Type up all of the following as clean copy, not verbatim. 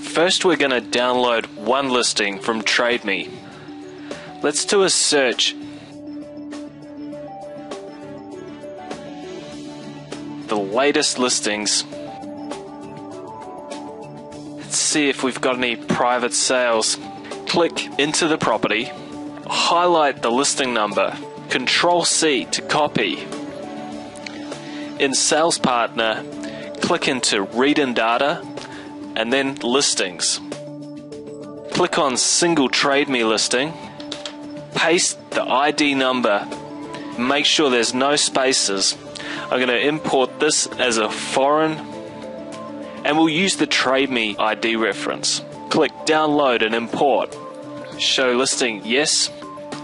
First, we're going to download one listing from Trade Me. Let's do a search. The latest listings. Let's see if we've got any private sales. Click into the property. Highlight the listing number. Control C to copy. In Sales Partner, click into Read and Data and then Listings. Click on Single Trade Me listing. Paste the ID number. Make sure there's no spaces. I'm going to import this as a foreign, and we'll use the Trade Me ID reference. Click Download and Import. Show listing yes.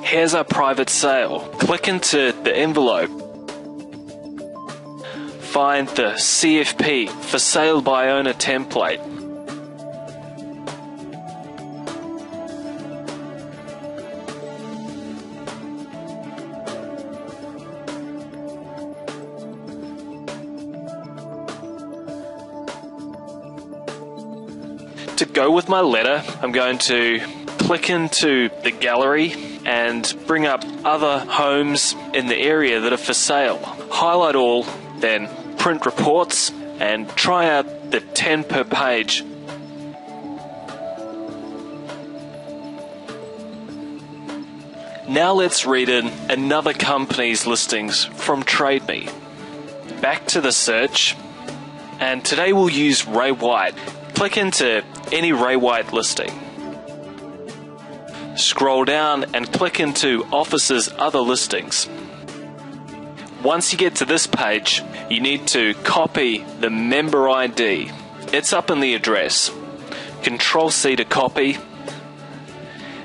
Here's our private sale. Click into the envelope. Find the CFP for sale by owner template. To go with my letter, I'm going to click into the gallery and bring up other homes in the area that are for sale. Highlight all, then print reports and try out the 10 per page. Now let's read in another company's listings from Trade Me. Back to the search, and today we'll use Ray White. Click into any Ray White listing. Scroll down and click into Office's Other Listings. Once you get to this page, you need to copy the member ID. It's up in the address. Control C to copy.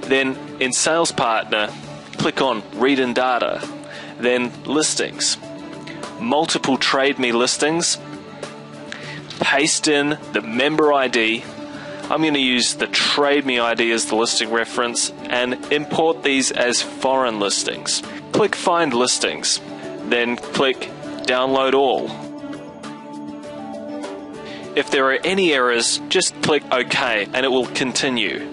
Then in Sales Partner, click on Read and Data. Then Listings. Multiple Trade Me listings. Paste in the member ID. I'm going to use the Trade Me ID as the listing reference and import these as foreign listings. Click Find Listings. Then click Download All. If there are any errors, just click OK and it will continue.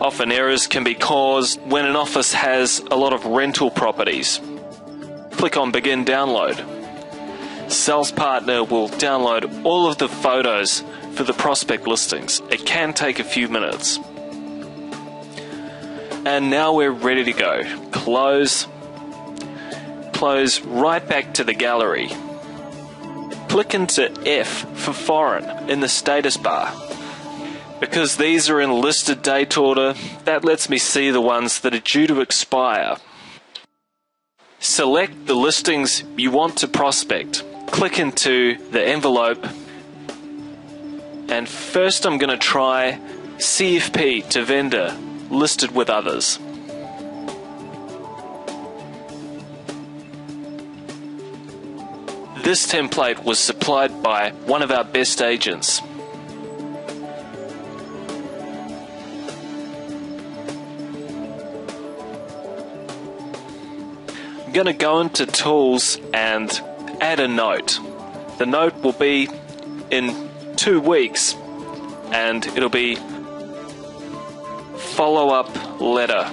Often errors can be caused when an office has a lot of rental properties. Click on Begin Download. Sales Partner will download all of the photos for the prospect listings. It can take a few minutes. And now we're ready to go. Close. Close right back to the gallery. Click into F for foreign in the status bar. Because these are in listed date order, that lets me see the ones that are due to expire. Select the listings you want to prospect. Click into the envelope, and first I'm going to try CFP to vendor listed with others. This template was supplied by one of our best agents. I'm going to go into Tools and add a note. The note will be in 2 weeks, and it'll be follow-up letter.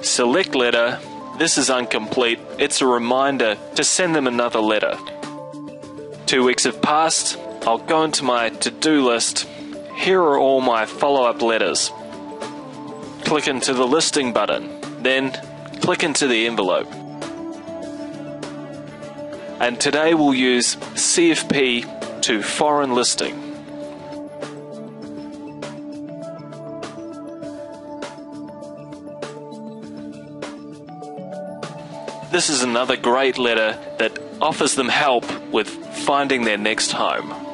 Select letter. This is incomplete. It's a reminder to send them another letter. 2 weeks have passed. I'll go into my to-do list. Here are all my follow-up letters. Click into the listing button. Then click into the envelope. And today we'll use CFP to foreign listing. This is another great letter that offers them help with finding their next home.